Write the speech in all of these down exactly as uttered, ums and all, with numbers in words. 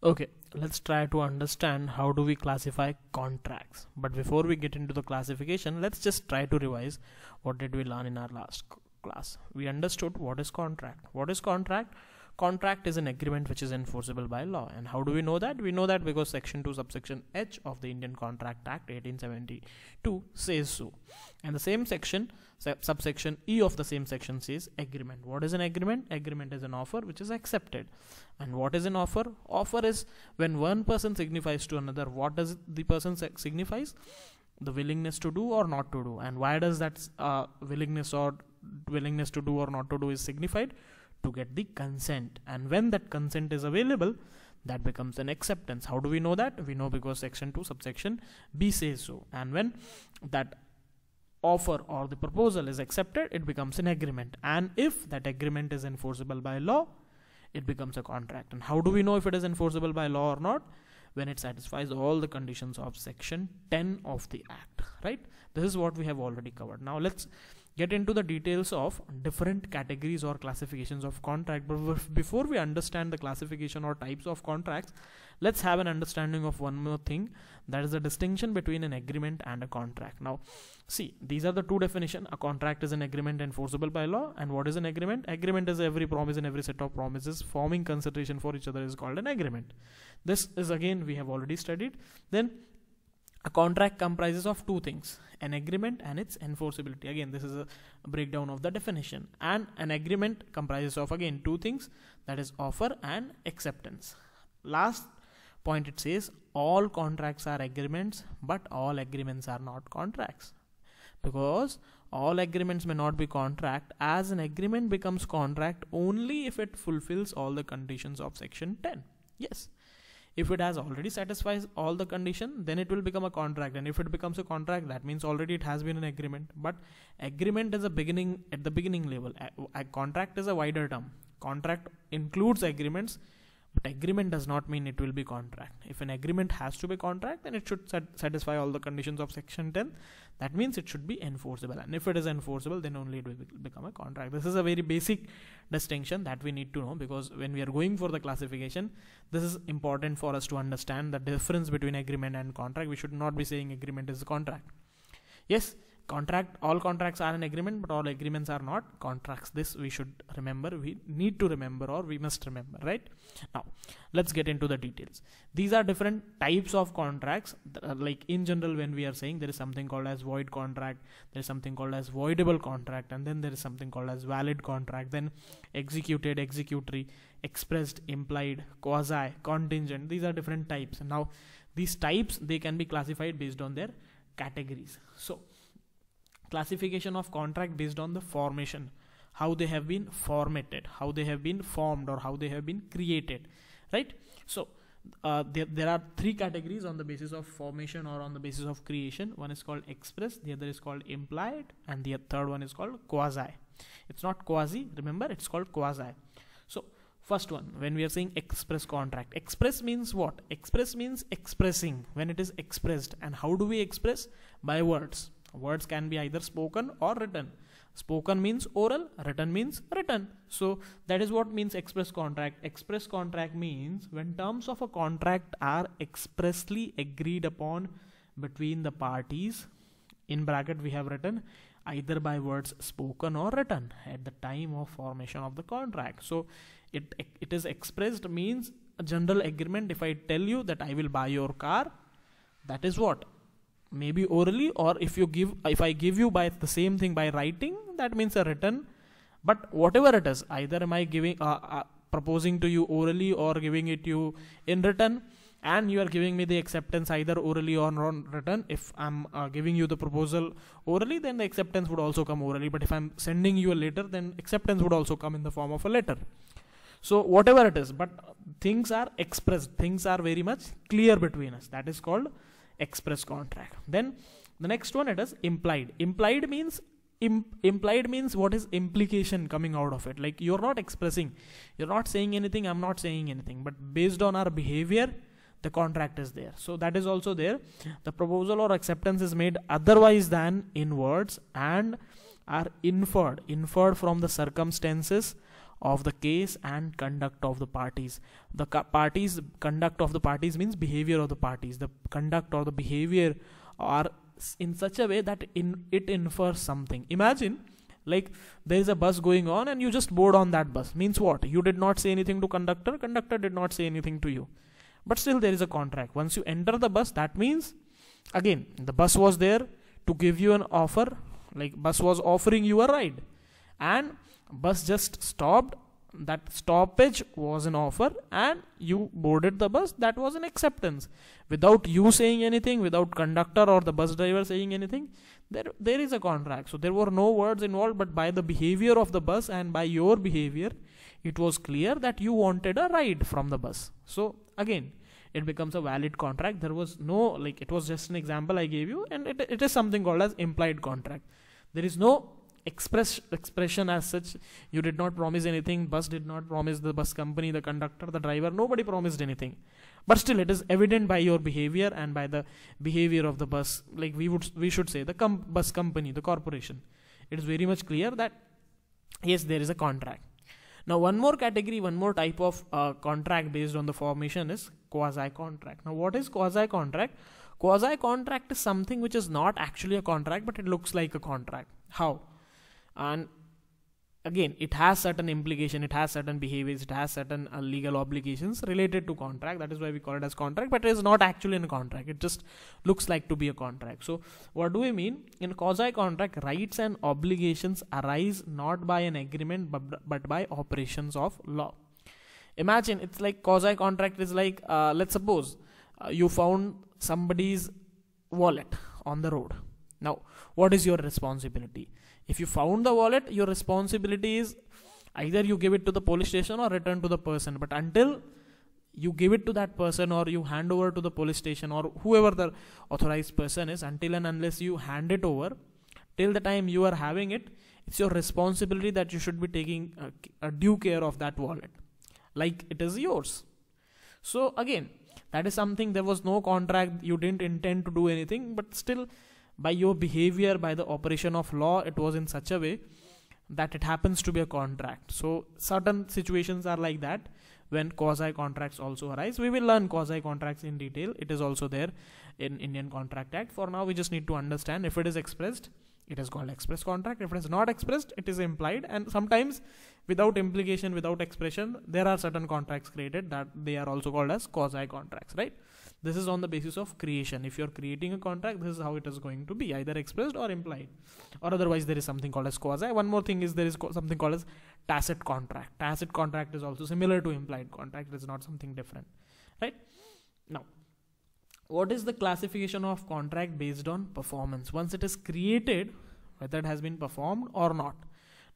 Okay, let's try to understand how do we classify contracts. But before we get into the classification, let's just try to revise what did we learn in our last class. We understood what is contract. What is contract? Contract is an agreement which is enforceable by law. And how do we know that? We know that because Section two Subsection H of the Indian Contract Act eighteen seventy-two says so. And the same section, sub Subsection E of the same section says agreement. What is an agreement? Agreement is an offer which is accepted. And what is an offer? Offer is when one person signifies to another. What does the person signifies? The willingness to do or not to do. And why does that uh, willingness or willingness to do or not to do is signified? To get the consent, and when that consent is available, that becomes an acceptance. How do we know that? We know because Section two Subsection B says so. And when that offer or the proposal is accepted, it becomes an agreement, and if that agreement is enforceable by law, it becomes a contract. And how do we know if it is enforceable by law or not? When it satisfies all the conditions of Section ten of the Act, right? This is what we have already covered. Now let's get into the details of different categories or classifications of contract. But before we understand the classification or types of contracts, let's have an understanding of one more thing, that is the distinction between an agreement and a contract. Now see, these are the two definitions. A contract is an agreement enforceable by law. And what is an agreement? Agreement is every promise and every set of promises forming consideration for each other is called an agreement. This is again we have already studied. Then a contract comprises of two things, an agreement and its enforceability. Again, this is a breakdown of the definition. And an agreement comprises of again two things, that is offer and acceptance. Last point, it says all contracts are agreements, but all agreements are not contracts, because all agreements may not be contract, as an agreement becomes contract only if it fulfills all the conditions of Section ten. Yes. If it has already satisfies all the condition, then it will become a contract. And if it becomes a contract, that means already it has been an agreement. But agreement is a beginning, at the beginning level. A, a contract is a wider term. Contract includes agreements, but agreement does not mean it will be contract. If an agreement has to be contract, then it should sat satisfy all the conditions of Section ten. That means it should be enforceable. And if it is enforceable, then only it will become a contract. This is a very basic distinction that we need to know, because when we are going for the classification, this is important for us to understand the difference between agreement and contract. We should not be saying agreement is a contract. Yes, contract, all contracts are an agreement, but all agreements are not contracts. This we should remember, we need to remember, or we must remember, right? Now let's get into the details. These are different types of contracts. Like in general, when we are saying, there is something called as void contract, there is something called as voidable contract, and then there is something called as valid contract, then executed, executory, expressed, implied, quasi, contingent. These are different types. Now these types, they can be classified based on their categories. So classification of contract based on the formation, how they have been formatted, how they have been formed, or how they have been created, right? So uh, there, there are three categories on the basis of formation or on the basis of creation. One is called express, the other is called implied, and the third one is called quasi. It's not quasi, remember, it's called quasi. So first one, when we are saying express contract, express means what? Express means expressing, when it is expressed. And how do we express? By words. Words can be either spoken or written. Spoken means oral, written means written. So that is what means express contract. Express contract means when terms of a contract are expressly agreed upon between the parties, in bracket we have written, either by words spoken or written at the time of formation of the contract. So it, it is expressed means a general agreement. If I tell you that I will buy your car, that is what? Maybe orally, or if you give, if I give you by the same thing by writing, that means a written. But whatever it is, either am I giving, uh, uh, proposing to you orally or giving it to you in written, and you are giving me the acceptance either orally or non-written. If I'm uh, giving you the proposal orally, then the acceptance would also come orally. But if I'm sending you a letter, then acceptance would also come in the form of a letter. So whatever it is, but things are expressed, things are very much clear between us. That is called express contract. Then the next one, it is implied. Implied means imp implied means what is implication coming out of it? Like you're not expressing, you're not saying anything, I'm not saying anything, but based on our behavior, the contract is there. So that is also there. The proposal or acceptance is made otherwise than in words and are inferred, inferred from the circumstances of the case and conduct of the parties. The parties, conduct of the parties means behavior of the parties. The conduct or the behavior are in such a way that in it infers something. Imagine, like, there is a bus going on and you just board on that bus. Means what? You did not say anything to conductor, conductor did not say anything to you. But still there is a contract. Once you enter the bus, that means, again, the bus was there to give you an offer, like bus was offering you a ride. And bus just stopped, that stoppage was an offer, and you boarded the bus, that was an acceptance. Without you saying anything, without conductor or the bus driver saying anything, there there is a contract. So there were no words involved, but by the behavior of the bus and by your behavior, it was clear that you wanted a ride from the bus. So again, it becomes a valid contract. There was no, like, it was just an example I gave you, and it, it is something called as implied contract. There is no express expression as such. You did not promise anything, bus did not promise, the bus company, the conductor, the driver, nobody promised anything, but still it is evident by your behavior and by the behavior of the bus, like we would we should say the com bus company, the corporation. It is very much clear that yes, there is a contract. Now one more category, one more type of uh, contract based on the formation is quasi contract. Now what is quasi contract? Quasi contract is something which is not actually a contract, but it looks like a contract. How? And again, it has certain implication, it has certain behaviors, it has certain uh, legal obligations related to contract. That is why we call it as contract, but it is not actually in a contract. It just looks like to be a contract. So what do we mean? In quasi contract, rights and obligations arise not by an agreement, but, but by operations of law. Imagine, it's like quasi contract is like, uh, let's suppose uh, you found somebody's wallet on the road. Now, what is your responsibility? If you found the wallet, your responsibility is either you give it to the police station or return to the person. But until you give it to that person or you hand over to the police station or whoever the authorized person is, until and unless you hand it over, till the time you are having it, it's your responsibility that you should be taking a, a due care of that wallet, like it is yours. So again, that is something, there was no contract, you didn't intend to do anything, but still, by your behavior, by the operation of law, it was in such a way that it happens to be a contract. So certain situations are like that when quasi contracts also arise. We will learn quasi contracts in detail. It is also there in Indian Contract Act. For now, we just need to understand, if it is expressed, it is called express contract. If it is not expressed, it is implied. And sometimes without implication, without expression, there are certain contracts created that they are also called as quasi contracts, right? This is on the basis of creation. If you're creating a contract, this is how it is going to be, either expressed or implied, or otherwise there is something called as quasi. One more thing is there is something called as tacit contract. Tacit contract is also similar to implied contract. It is not something different, right? Now, what is the classification of contract based on performance? Once it is created, whether it has been performed or not.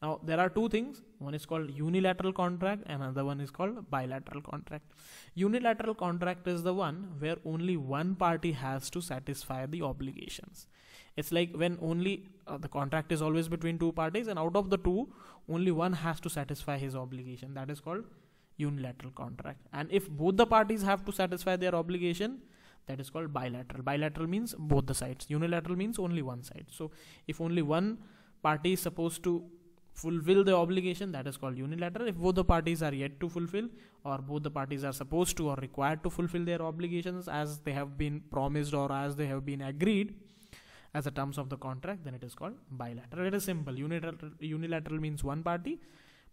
Now, there are two things. One is called unilateral contract and another one is called bilateral contract. Unilateral contract is the one where only one party has to satisfy the obligations. It's like when only uh, the contract is always between two parties, and out of the two, only one has to satisfy his obligation. That is called unilateral contract. And if both the parties have to satisfy their obligation, that is called bilateral. Bilateral means both the sides. Unilateral means only one side. So if only one party is supposed to fulfill the obligation, that is called unilateral. If both the parties are yet to fulfill, or both the parties are supposed to or required to fulfill their obligations as they have been promised or as they have been agreed as the terms of the contract, then it is called bilateral. It is simple. Unilateral, unilateral means one party.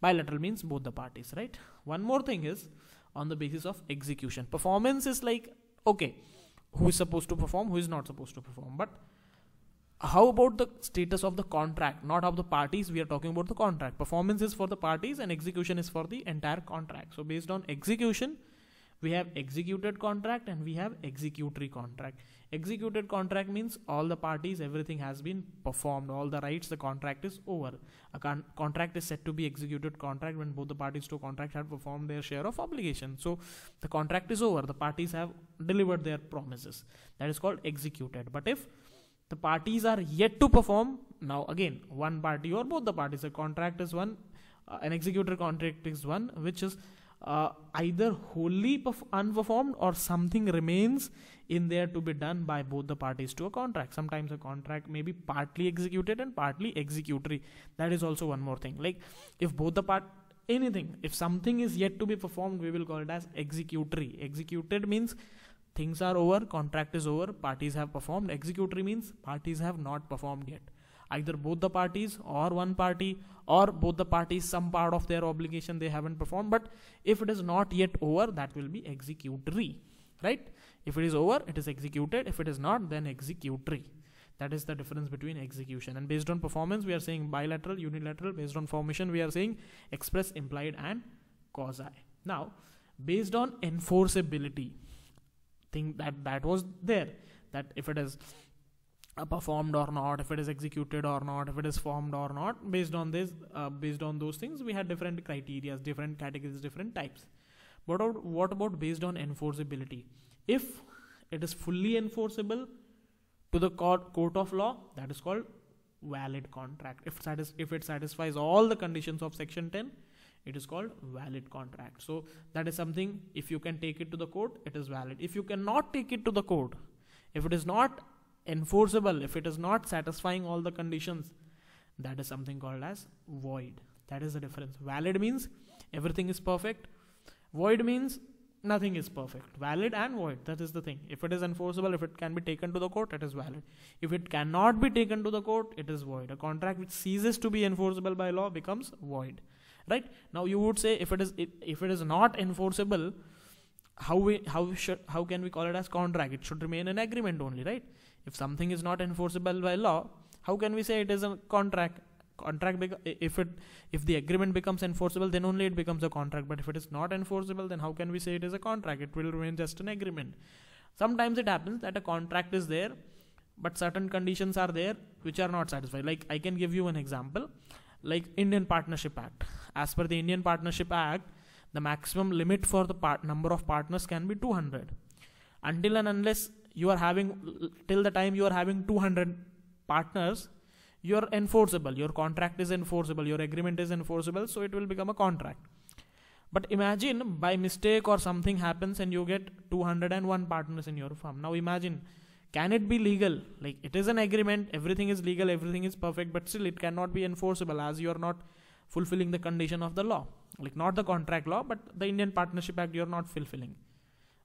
Bilateral means both the parties, right? One more thing is on the basis of execution. Performance is like, okay, who is supposed to perform, who is not supposed to perform. But how about the status of the contract? Not of the parties, we are talking about the contract. Performance is for the parties and execution is for the entire contract. So based on execution, we have executed contract and we have executory contract. Executed contract means all the parties, everything has been performed, all the rights, the contract is over. A con contract is said to be executed contract when both the parties to a contract have performed their share of obligation. So the contract is over, the parties have delivered their promises. That is called executed. But if the parties are yet to perform, now again, one party or both the parties, a contract is one, uh, an executed contract is one, which is uh, either wholly unperformed or something remains in there to be done by both the parties to a contract. Sometimes a contract may be partly executed and partly executory. That is also one more thing. Like if both the part anything. If something is yet to be performed, we will call it as executory. Executed means things are over, contract is over, parties have performed. Executory means parties have not performed yet. Either both the parties or one party, or both the parties, some part of their obligation they haven't performed. But if it is not yet over, that will be executory, right? If it is over, it is executed. If it is not, then executory. That is the difference between execution. And based on performance, we are saying bilateral, unilateral. Based on formation, we are saying express, implied, and causae. Now, based on enforceability, thing that that was there, that if it is performed or not, if it is executed or not, if it is formed or not, based on this, uh, based on those things, we had different criteria, different categories, different types. What about, what about based on enforceability? If it is fully enforceable to the court, court of law, that is called valid contract. If, satis if it satisfies all the conditions of section ten, it is called valid contract. So that is something, if you can take it to the court, it is valid. If you cannot take it to the court, if it is not enforceable, if it is not satisfying all the conditions, that is something called as void. That is the difference. Valid means everything is perfect. Void means nothing is perfect. Valid and void, that is the thing. If it is enforceable, if it can be taken to the court, it is valid. If it cannot be taken to the court, it is void. A contract which ceases to be enforceable by law becomes void, right? Now you would say, if it is it, if it is not enforceable, how we how should how can we call it as contract? It should remain an agreement only, right? If something is not enforceable by law, how can we say it is a contract? Contract, if it if the agreement becomes enforceable, then only it becomes a contract. But if it is not enforceable, then how can we say it is a contract? It will remain just an agreement. Sometimes it happens that a contract is there, but certain conditions are there which are not satisfied. Like, I can give you an example, like Indian Partnership Act. As per the Indian Partnership Act, the maximum limit for the part number of partners can be two hundred. Until and unless you are having, till the time you are having two hundred partners, you are enforceable, your contract is enforceable, your agreement is enforceable, so it will become a contract. But imagine by mistake or something happens and you get two hundred and one partners in your firm. Now imagine, can it be legal? Like, it is an agreement, everything is legal, everything is perfect, but still it cannot be enforceable as you are not fulfilling the condition of the law. Like, not the contract law, but the Indian Partnership Act you are not fulfilling.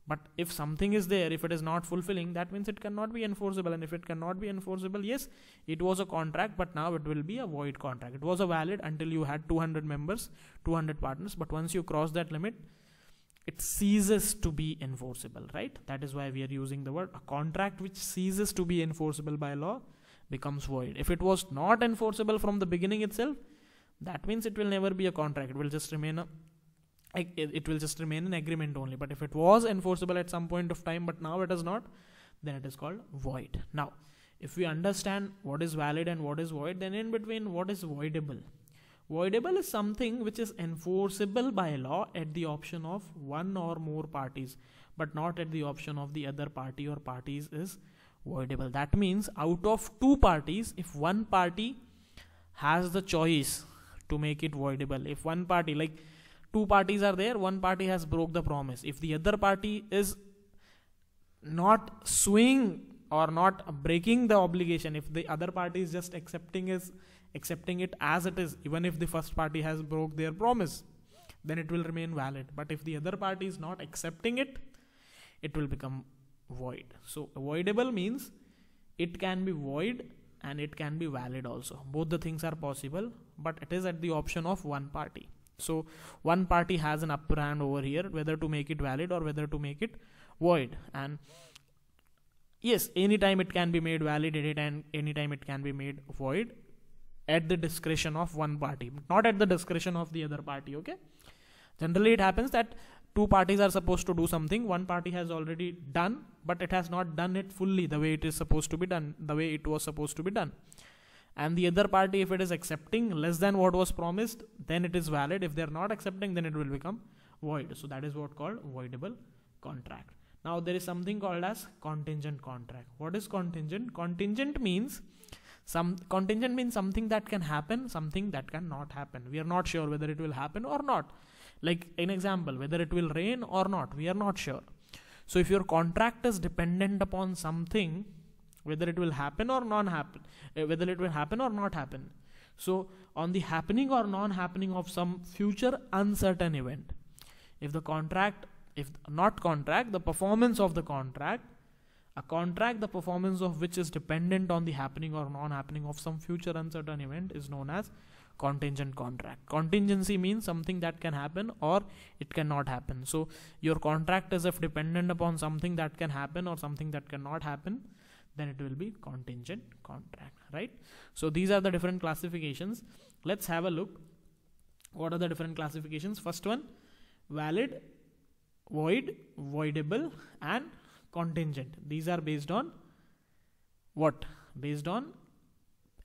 But if something is there, if it is not fulfilling, that means it cannot be enforceable. And if it cannot be enforceable, yes, it was a contract, but now it will be a void contract. It was a valid until you had two hundred members, two hundred partners. But once you cross that limit, it ceases to be enforceable, right? That is why we are using the word, a contract which ceases to be enforceable by law becomes void. If it was not enforceable from the beginning itself, that means it will never be a contract. It will just remain a It will just remain an agreement only. But if it was enforceable at some point of time, but now it is not, then it is called void. Now, if we understand what is valid and what is void, then in between, what is voidable? Voidable is something which is enforceable by law at the option of one or more parties, but not at the option of the other party or parties is voidable. That means out of two parties, if one party has the choice to make it voidable, if one party, like, two parties are there, one party has broke the promise. If the other party is not suing or not breaking the obligation, if the other party is just accepting is accepting it as it is, even if the first party has broke their promise, then it will remain valid. But if the other party is not accepting it, it will become void. So voidable means it can be void and it can be valid also. Both the things are possible, but it is at the option of one party. So one party has an upper hand over here, whether to make it valid or whether to make it void. And yes, anytime it can be made valid, anytime, anytime it can be made void at the discretion of one party, not at the discretion of the other party. Okay. Generally it happens that two parties are supposed to do something. One party has already done, but it has not done it fully the way it is supposed to be done, the way it was supposed to be done. And the other party, if it is accepting less than what was promised, then it is valid. If they're not accepting, then it will become void. So that is what called voidable contract. Now there is something called as contingent contract. What is contingent? Contingent means some contingent means something that can happen, something that cannot happen. We are not sure whether it will happen or not. Like an example, whether it will rain or not, we are not sure. So if your contract is dependent upon something, whether it will happen or non happen, whether it will happen or not happen. So on the happening or non-happening of some future uncertain event, if the contract, if not contract, the performance of the contract, a contract the performance of which is dependent on the happening or non-happening of some future uncertain event is known as contingent contract. Contingency means something that can happen or it cannot happen. So your contract is if dependent upon something that can happen or something that cannot happen, then it will be contingent contract, right? So these are the different classifications. Let's have a look. What are the different classifications? First one, valid, void, voidable, and contingent. These are based on what? Based on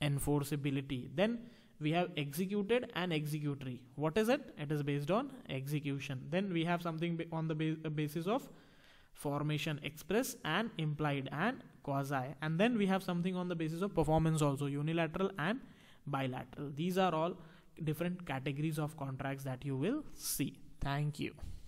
enforceability. Then we have executed and executory. What is it? It is based on execution. Then we have something on the ba- basis of formation, express and implied and quasi. And then we have something on the basis of performance also, unilateral and bilateral. These are all different categories of contracts that you will see. Thank you.